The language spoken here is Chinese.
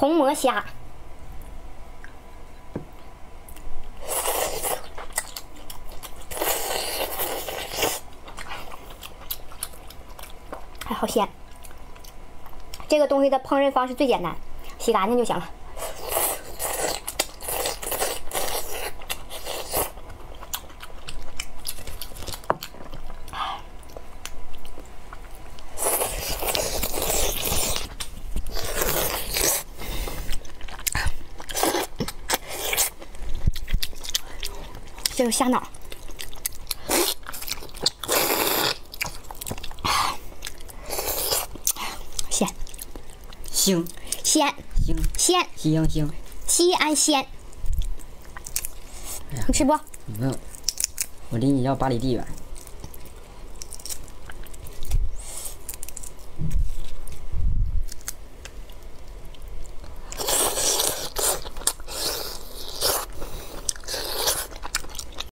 红魔虾。哎，好鲜！这个东西的烹饪方式最简单，洗干净就行了。 这个虾脑，鲜，腥，鲜，腥，鲜，西安鲜，西安鲜。你吃不？没有，我离你要8里地远。